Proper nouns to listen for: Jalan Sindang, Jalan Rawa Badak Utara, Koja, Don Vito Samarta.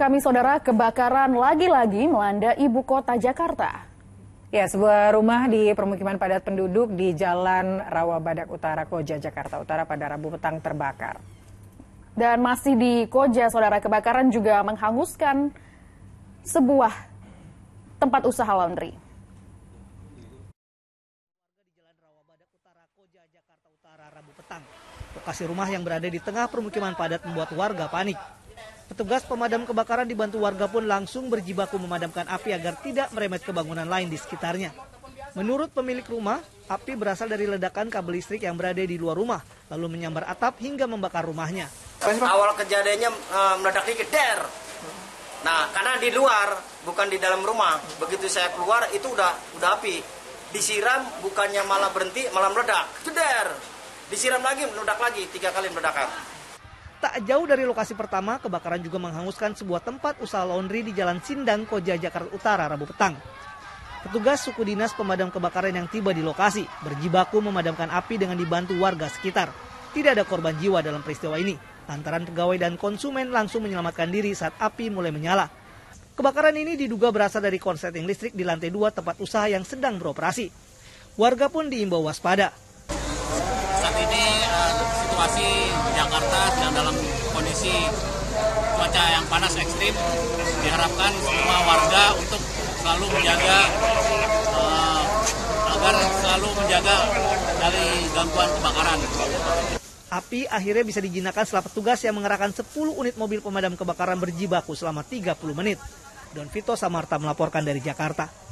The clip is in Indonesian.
kami, saudara, kebakaran lagi-lagi melanda ibu kota Jakarta. Ya, sebuah rumah di permukiman padat penduduk di Jalan Rawa Badak Utara, Koja, Jakarta Utara pada Rabu petang terbakar. Dan masih di Koja, saudara, kebakaran juga menghanguskan sebuah tempat usaha laundry. Di Jalan Rawa Badak Utara, Koja, Jakarta Utara Rabu petang. Lokasi rumah yang berada di tengah permukiman padat membuat warga panik. Petugas pemadam kebakaran dibantu warga pun langsung berjibaku memadamkan api agar tidak meremet ke bangunan lain di sekitarnya. Menurut pemilik rumah, api berasal dari ledakan kabel listrik yang berada di luar rumah, lalu menyambar atap hingga membakar rumahnya. Awal kejadiannya meledak di geder. Nah, karena di luar, bukan di dalam rumah. Begitu saya keluar, itu udah api. Disiram, bukannya malah berhenti, malah meledak. Geder. Disiram lagi, meledak lagi. 3 kali meledakan. Tak jauh dari lokasi pertama, kebakaran juga menghanguskan sebuah tempat usaha laundry di Jalan Sindang, Koja, Jakarta Utara, Rabu petang. Petugas suku dinas pemadam kebakaran yang tiba di lokasi berjibaku memadamkan api dengan dibantu warga sekitar. Tidak ada korban jiwa dalam peristiwa ini, lantaran pegawai dan konsumen langsung menyelamatkan diri saat api mulai menyala. Kebakaran ini diduga berasal dari korsleting listrik di lantai 2 tempat usaha yang sedang beroperasi. Warga pun diimbau waspada. Saat ini situasi Jakarta sedang dalam kondisi cuaca yang panas ekstrim. Diharapkan semua warga untuk selalu menjaga dari gangguan kebakaran. Api akhirnya bisa dijinakan setelah petugas yang mengerahkan 10 unit mobil pemadam kebakaran berjibaku selama 30 menit. Don Vito Samarta melaporkan dari Jakarta.